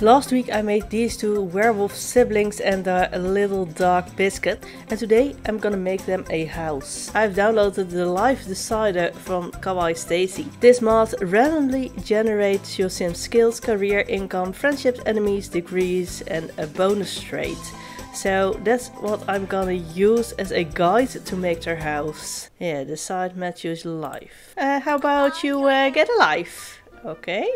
Last week I made these two werewolf siblings and a little dog biscuit, and today I'm gonna make them a house. I've downloaded the Life Decider from Kawaii Stacy. This mod randomly generates your sim's skills, career, income, friendships, enemies, degrees and a bonus trait. So that's what I'm gonna use as a guide to make their house. Yeah, decide Matthew's life. How about you get a life? Okay.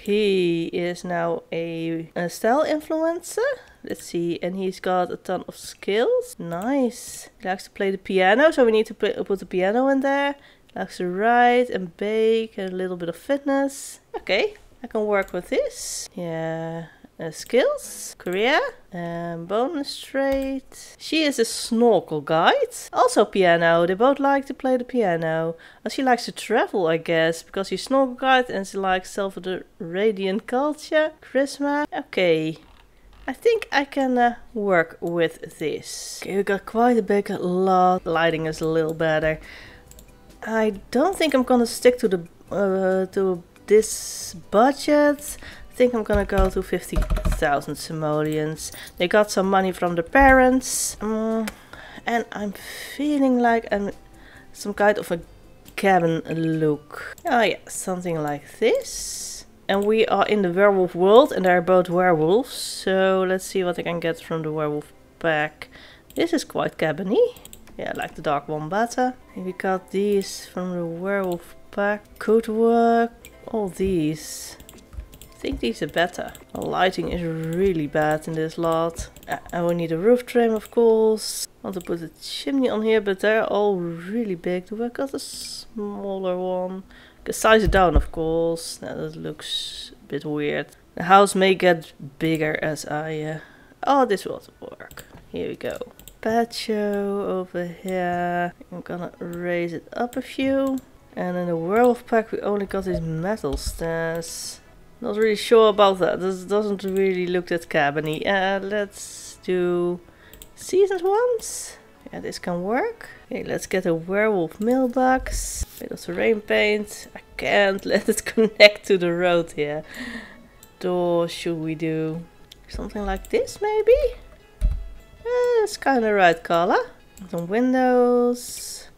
He is now a style influencer. Let's see, and he's got a ton of skills. Nice. He likes to play the piano, so we need to put the piano in there. He likes to write and bake and a little bit of fitness. Okay, I can work with this. Yeah, skills, career, and bonus trait. She is a snorkel guide. Also piano, they both like to play the piano. Oh, she likes to travel, I guess, because she's snorkel guide and she likes Salvador Radiant culture, charisma. Okay, I think I can work with this. Okay, we got quite a big lot. Lighting is a little better. I don't think I'm gonna stick to the to this budget. I think I'm gonna go to 50,000 simoleons. They got some money from the parents, and I'm feeling like I'm some kind of a cabin look. Oh yeah, something like this. And we are in the werewolf world, and they're both werewolves. So let's see what I can get from the werewolf pack. This is quite cabin-y. Yeah, I like the dark wombata. We got these from the werewolf pack. Could work. All these. I think these are better. The lighting is really bad in this lot. I will need a roof trim, of course. I want to put a chimney on here, but they're all really big. Do I got a smaller one? I can size it down, of course. Now, that looks a bit weird. The house may get bigger as I... Oh, this will work. Here we go. Patio over here. I'm gonna raise it up a few. And in the werewolf pack we only got these metal stairs. Not really sure about that. This doesn't really look that cabin-y. Let's do seasoned ones. Yeah, this can work. Okay, let's get a werewolf mailbox. Bit of terrain paint. I can't let it connect to the road here. Door, should we do something like this maybe? It's kind of right color. Some windows.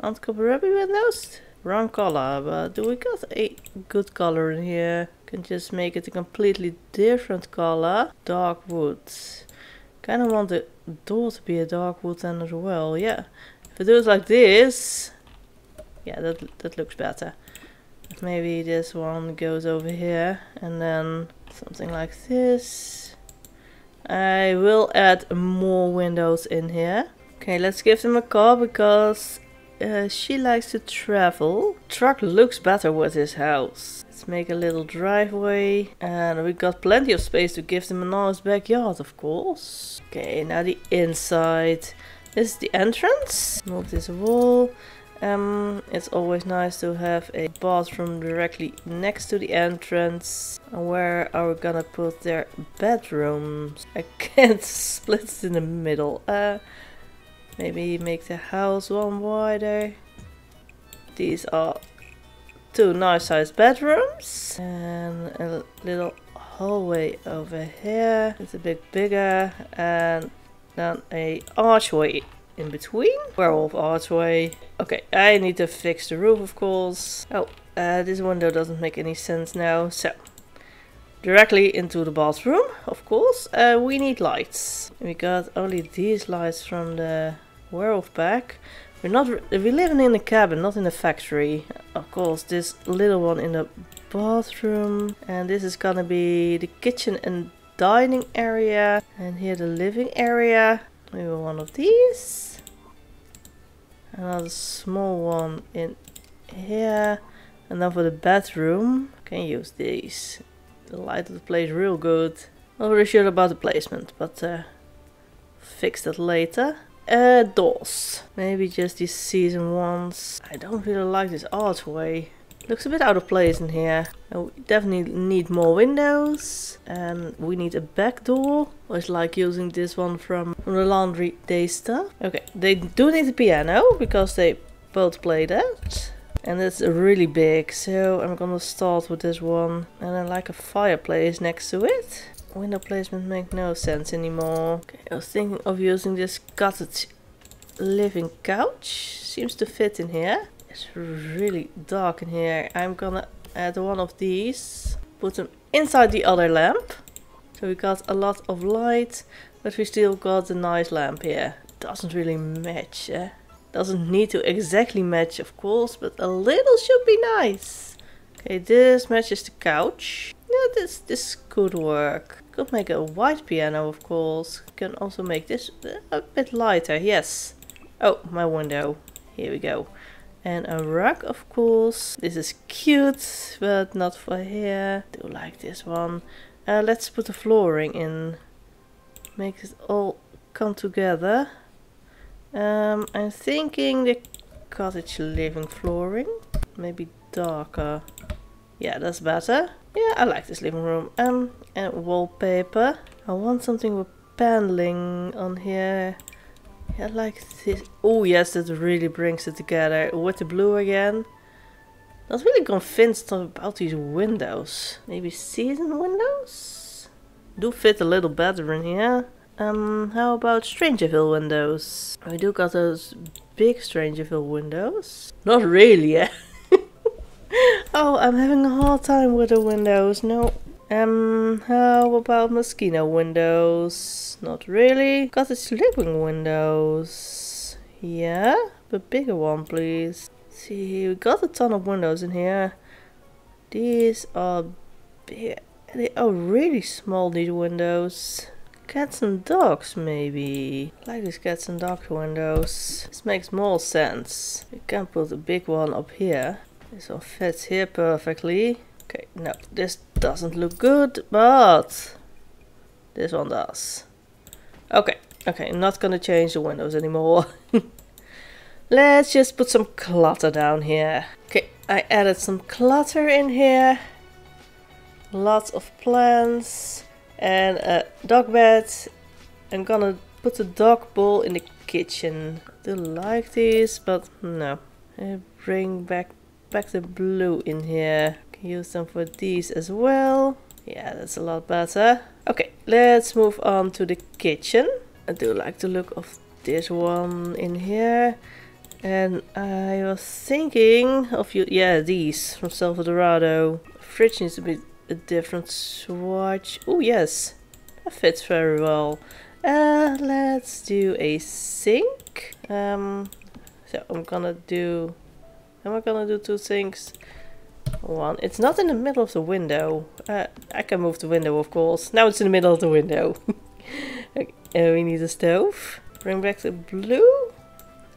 Uncover-rubby windows. Wrong color, but do we got a good color in here? Can just make it a completely different color. Dark wood. Kind of want the door to be a dark wood then as well. Yeah, if I do it like this, yeah, that looks better. Maybe this one goes over here, and then something like this. I will add more windows in here. Okay, let's give them a car because. She likes to travel. Truck looks better with his house. Let's make a little driveway. And we got plenty of space to give them a nice backyard, of course. Okay, now the inside. This is the entrance. Move this wall. It's always nice to have a bathroom directly next to the entrance. Where are we gonna put their bedrooms? I can't split it in the middle. Maybe make the house one wider. These are two nice sized bedrooms. And a little hallway over here. It's a bit bigger. And then an archway in between. Werewolf archway. Okay, I need to fix the roof, of course. Oh, this window doesn't make any sense now. So, directly into the bathroom, of course. We need lights. We got only these lights from the... werewolf pack. We're living in a cabin, not in a factory. Of course, this little one in the bathroom, and this is gonna be the kitchen and dining area, and here the living area. Maybe one of these, another small one in here, and then for the bathroom, can use these. The light of the place real good. Not really sure about the placement, but fix that later. Doors. Maybe just these season ones. I don't really like this archway. Looks a bit out of place in here. We definitely need more windows. And we need a back door. Always like using this one from the laundry day stuff. Okay, they do need the piano because they both play that. and it's really big, so I'm gonna start with this one, and then like a fireplace next to it. Window placement makes no sense anymore. Okay, I was thinking of using this cottage living couch, seems to fit in here. It's really dark in here. I'm gonna add one of these, put them inside the other lamp, so we got a lot of light, but we still got a nice lamp here. Doesn't really match, eh? Doesn't need to exactly match, of course, but a little should be nice. Okay, this matches the couch. Yeah, this could work. Could make a white piano, of course. Can also make this a bit lighter, yes. Oh, my window. Here we go. And a rug, of course. This is cute, but not for here. Do like this one. Let's put the flooring in. Make it all come together. I'm thinking the cottage living flooring, maybe darker. Yeah, that's better. Yeah, I like this living room. And wallpaper. I want something with paneling on here. Yeah, I like this. Oh yes, that really brings it together with the blue again. Not really convinced about these windows. Maybe season windows? Do fit a little better in here. How about Strangerville windows? We do got those big Strangerville windows. Not really, yeah. Oh, I'm having a hard time with the windows, no. How about Moschino windows? Not really. Cottage living windows. Yeah, but bigger one, please. See, we got a ton of windows in here. These are big. They are really small, these windows. Cats and dogs, maybe. I like these cats and dog windows. This makes more sense. You can put a big one up here. This one fits here perfectly. Okay, no, this doesn't look good, but this one does. Okay, okay, I'm not gonna change the windows anymore. Let's just put some clutter down here. Okay, I added some clutter in here. Lots of plants. And a dog bed. I'm gonna put the dog bowl in the kitchen. I do like these, but no. I bring back the blue in here. Can use them for these as well. Yeah, that's a lot better. Okay, let's move on to the kitchen. I do like the look of this one in here. And I was thinking of these from Salvadorado. Fridge needs to be a different swatch. Oh yes, that fits very well. Let's do a sink. So am I gonna do two sinks? One. It's not in the middle of the window. I can move the window, of course. Now it's in the middle of the window. Okay. We need a stove. Bring back the blue.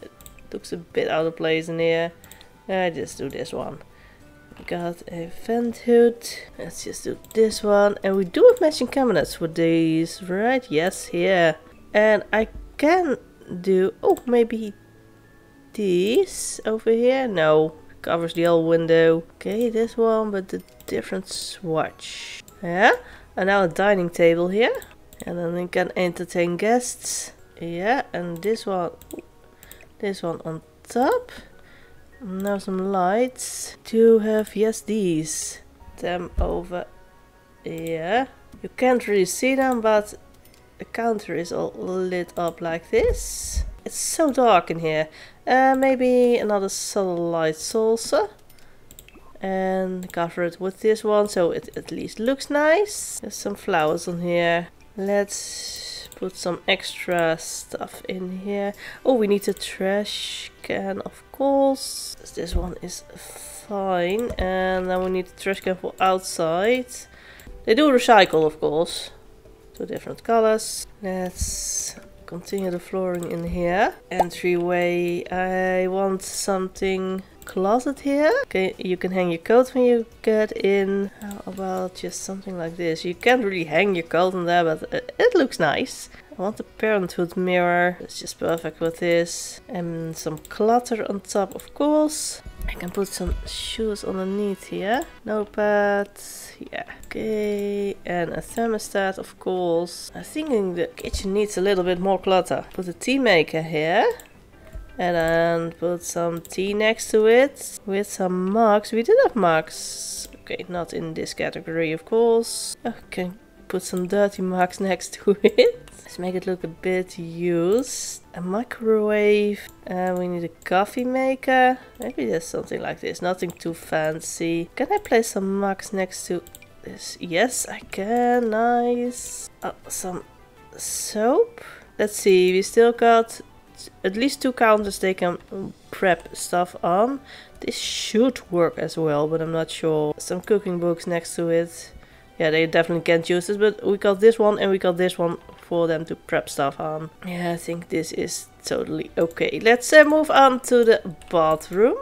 It looks a bit out of place in here. Just do this one. Got a vent hood. Let's just do this one. And we do have matching cabinets for these, right? Yes, here. And I can do... Oh, maybe these over here? No. Covers the whole window. Okay, this one, but a different swatch. Yeah. And now a dining table here. And then we can entertain guests. Yeah, and this one on top. Now some lights. To have, yes, these. Them over here. You can't really see them, but the counter is all lit up like this. It's so dark in here. Maybe another subtle light saucer. And cover it with this one, so it at least looks nice. There's some flowers on here. Let's put some extra stuff in here. Oh, we need a trash can, of course. This one is fine. And then we need a trash can for outside. They do recycle, of course. Two different colors. Let's continue the flooring in here. Entryway. I want something closet here. Okay, you can hang your coat when you get in. How about just something like this? You can't really hang your coat in there, but it looks nice. I want the parenthood mirror. It's just perfect with this. And some clutter on top, of course. I can put some shoes underneath here. Notepad. Yeah. Okay. And a thermostat, of course. I'm thinking the kitchen needs a little bit more clutter. Put a tea maker here. And then put some tea next to it with some mugs. We did have mugs. Okay, not in this category, of course. Okay, put some dirty mugs next to it. Let's make it look a bit used. A microwave. We need a coffee maker. Maybe there's something like this. Nothing too fancy. Can I place some mugs next to this? Yes, I can. Nice. Oh, some soap. Let's see. We still got at least 2 counters they can prep stuff on. This should work as well, but I'm not sure. Some cooking books next to it. Yeah, they definitely can't use this, but we got this one and we got this one for them to prep stuff on. Yeah, I think this is totally okay. Let's move on to the bathroom.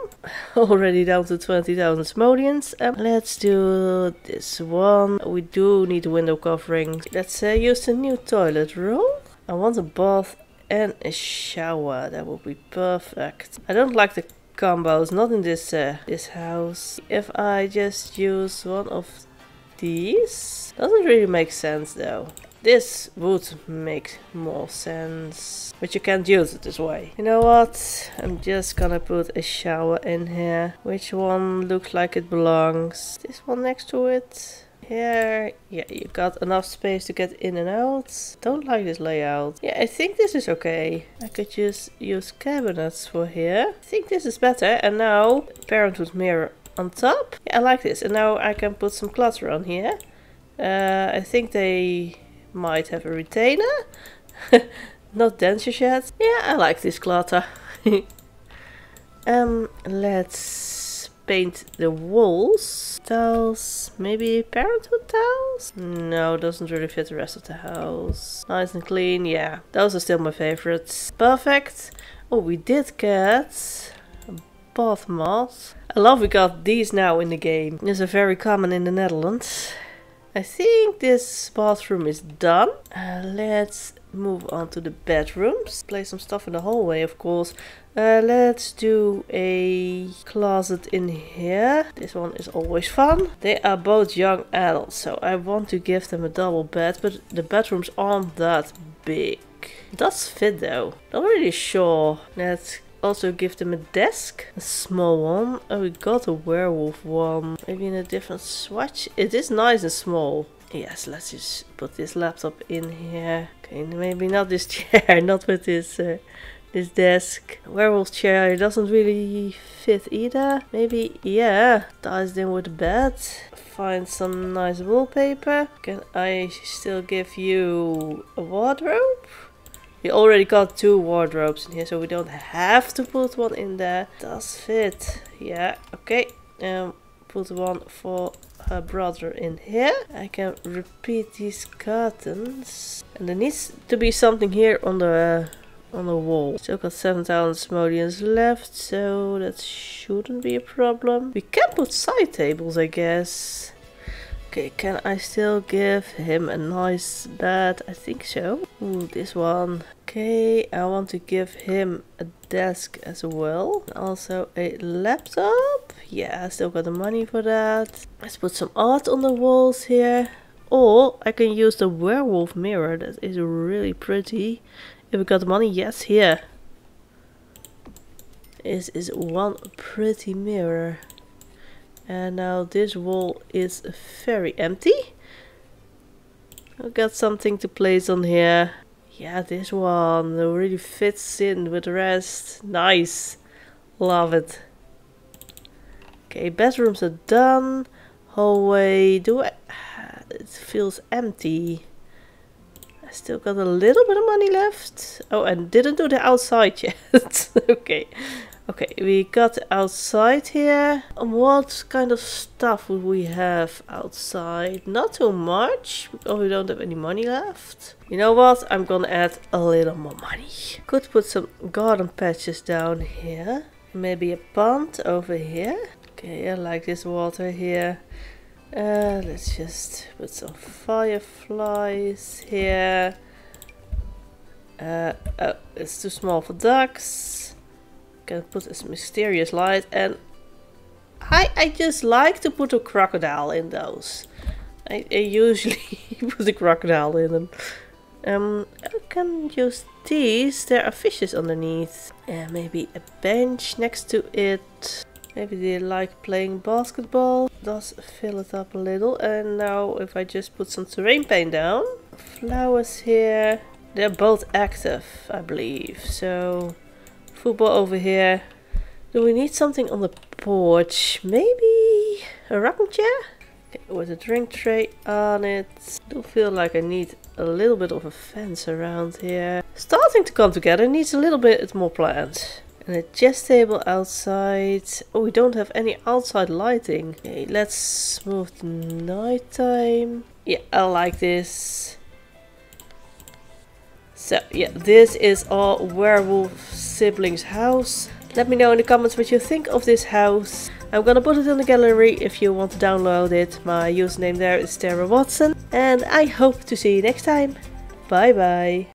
Already down to 20,000 simoleons. Let's do this one. We do need window coverings. Let's use the new toilet roll. I want a bath and a shower. That would be perfect. I don't like the combos, not in this this house. If I just use one of these, doesn't really make sense though. This would make more sense, but you can't use it this way. You know what? I'm just gonna put a shower in here. Which one looks like it belongs? This one next to it. Here, yeah, you got enough space to get in and out. Don't like this layout. Yeah, I think this is okay. I could just use cabinets for here. I think this is better. And now, parenthood mirror on top. Yeah, I like this. And now I can put some clutter on here. I think they might have a retainer. Not denser yet. Yeah, I like this clutter. Let's paint the walls. Tiles, maybe parenthood tiles? No, doesn't really fit the rest of the house. Nice and clean, yeah. Those are still my favorites. Perfect. Oh, we did get bath moss. I love we got these now in the game. These are very common in the Netherlands. I think this bathroom is done. Let's move on to the bedrooms. Place some stuff in the hallway, of course. Let's do a closet in here. This one is always fun. They are both young adults, so I want to give them a double bed, but the bedrooms aren't that big. It does fit though. Not really sure. Let's also give them a desk, a small one. Oh, we got a werewolf one. Maybe in a different swatch. It is nice and small. Yes, let's just put this laptop in here. Okay, maybe not this chair, not with this desk. Werewolf chair doesn't really fit either. Maybe, yeah, ties in with the bed. Find some nice wallpaper. Can I still give you a wardrobe? We already got 2 wardrobes in here, so we don't have to put one in there. Does fit. Yeah, okay. Put one for her brother in here. I can repeat these curtains. And there needs to be something here on the wall. Still got 7,000 simoleons left, so that shouldn't be a problem. We can put side tables, I guess. Okay, can I still give him a nice bed? I think so. Ooh, this one. Okay, I want to give him a desk as well. Also a laptop. Yeah, I still got the money for that. Let's put some art on the walls here. Or I can use the werewolf mirror. That is really pretty. If we got the money, yes, here. This is one pretty mirror. And now this wall is very empty. I've got something to place on here. Yeah, this one really fits in with the rest. Nice. Love it. Okay, bedrooms are done. Hallway. It feels empty. I still got a little bit of money left. Oh, and didn't do the outside yet. Okay. Okay, we got outside here. What kind of stuff would we have outside? Not too much. Oh, we don't have any money left. You know what? I'm gonna add a little more money. Could put some garden patches down here. Maybe a pond over here. Okay, I like this water here. Let's just put some fireflies here. Oh, it's too small for ducks. Can put this mysterious light, and I just like to put a crocodile in those. I usually put a crocodile in them. I can use these. There are fishes underneath. And maybe a bench next to it. Maybe they like playing basketball. Does fill it up a little. And now if I just put some terrain paint down. Flowers here. They're both active, I believe. So football over here. Do we need something on the porch? Maybe a rocking chair? Okay, with a drink tray on it. I do feel like I need a little bit of a fence around here. Starting to come together. Needs a little bit more plants. And a chess table outside. Oh, we don't have any outside lighting. Okay, let's move to nighttime. Yeah, I like this. So, yeah, this is our werewolf siblings house. Let me know in the comments what you think of this house. I'm gonna put it in the gallery if you want to download it. My username there is Terah Watson. And I hope to see you next time. Bye bye.